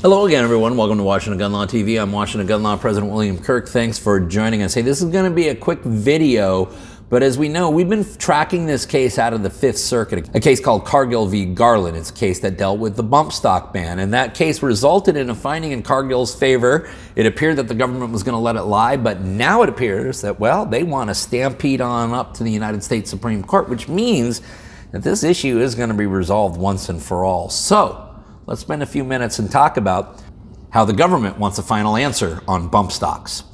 Hello again, everyone. Welcome to Washington Gun Law TV. I'm Washington Gun Law President William Kirk. Thanks for joining us. Hey, this is going to be a quick video, but as we know, we've been tracking this case out of the Fifth Circuit, a case called Cargill v. Garland. It's a case that dealt with the bump stock ban, and that case resulted in a finding in Cargill's favor. It appeared that the government was going to let it lie, but now it appears that, well, they want to stampede on up to the United States Supreme Court, which means that this issue is going to be resolved once and for all. So let's spend a few minutes and talk about how the government wants a final answer on bump stocks.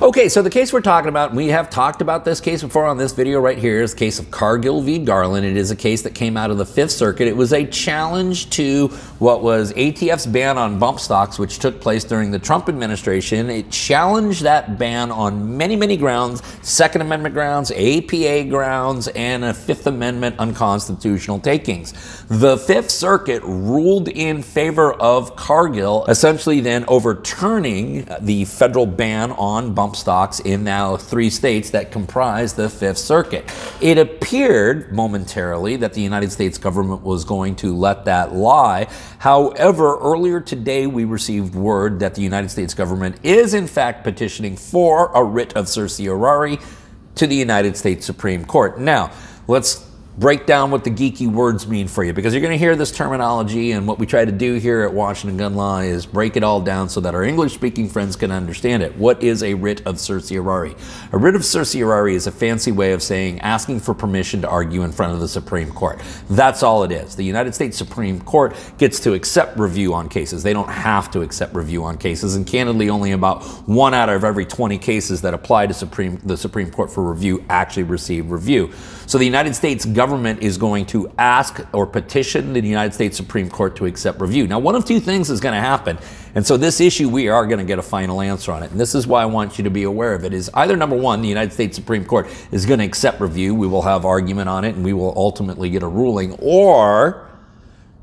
Okay, so the case we're talking about, and we have talked about this case before on this video right here, is the case of Cargill v. Garland. It is a case that came out of the Fifth Circuit. It was a challenge to what was ATF's ban on bump stocks, which took place during the Trump administration. It challenged that ban on many, many grounds: Second Amendment grounds, APA grounds, and a Fifth Amendment unconstitutional takings. The Fifth Circuit ruled in favor of Cargill, essentially then overturning the federal ban on bump stocks in now three states that comprise the Fifth Circuit. It appeared momentarily that the United States government was going to let that lie. However, earlier today we received word that the United States government is in fact petitioning for a writ of certiorari to the United States Supreme Court. Now, let's break down what the geeky words mean for you, because you're going to hear this terminology, and what we try to do here at Washington Gun Law is break it all down so that our English-speaking friends can understand it. What is a writ of certiorari? A writ of certiorari is a fancy way of saying asking for permission to argue in front of the Supreme Court. That's all it is. The United States Supreme Court gets to accept review on cases. They don't have to accept review on cases, and candidly only about 1 out of every 20 cases that apply to the Supreme Court for review actually receive review. So the United States government is going to ask or petition the United States Supreme Court to accept review. Now, one of two things is going to happen, and so this issue, we are going to get a final answer on it, and this is why I want you to be aware of it, is either number one, the United States Supreme Court is going to accept review, we will have argument on it, and we will ultimately get a ruling, or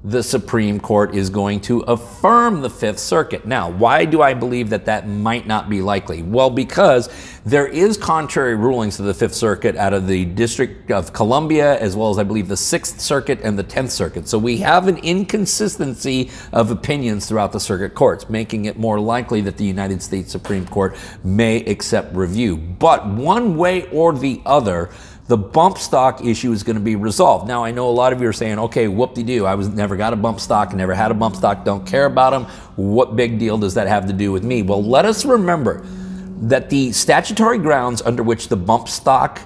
the Supreme Court is going to affirm the Fifth Circuit. Now, why do I believe that that might not be likely? Well, because there is contrary rulings to the Fifth Circuit out of the District of Columbia, as well as I believe the Sixth Circuit and the Tenth Circuit. So we have an inconsistency of opinions throughout the circuit courts, making it more likely that the United States Supreme Court may accept review. But one way or the other, the bump stock issue is going to be resolved. Now, I know a lot of you are saying, okay, whoop-de-doo, I never got a bump stock, never had a bump stock, don't care about them. What big deal does that have to do with me? Well, let us remember that the statutory grounds under which the bump stock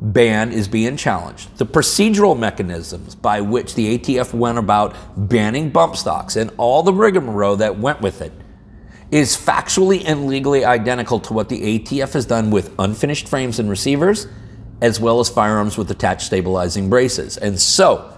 ban is being challenged, the procedural mechanisms by which the ATF went about banning bump stocks, and all the rigmarole that went with it, is factually and legally identical to what the ATF has done with unfinished frames and receivers, as well as firearms with attached stabilizing braces. And so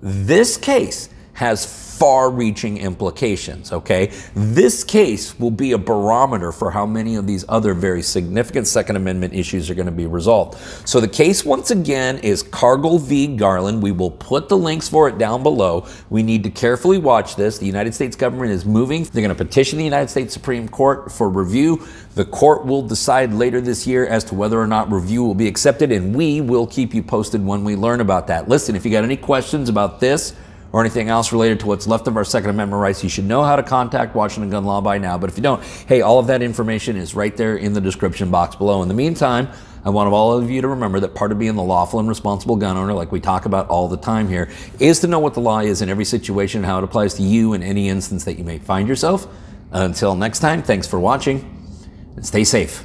this case has far-reaching implications, okay? This case will be a barometer for how many of these other very significant Second Amendment issues are going to be resolved. So the case, once again, is Cargill v. Garland. We will put the links for it down below. We need to carefully watch this. The United States government is moving. They're going to petition the United States Supreme Court for review. The court will decide later this year as to whether or not review will be accepted, and we will keep you posted when we learn about that. Listen, if you got any questions about this or anything else related to what's left of our Second Amendment rights, you should know how to contact Washington Gun Law by now. But if you don't, hey, all of that information is right there in the description box below. In the meantime, I want all of you to remember that part of being the lawful and responsible gun owner, like we talk about all the time here, is to know what the law is in every situation and how it applies to you in any instance that you may find yourself. Until next time, thanks for watching, and stay safe.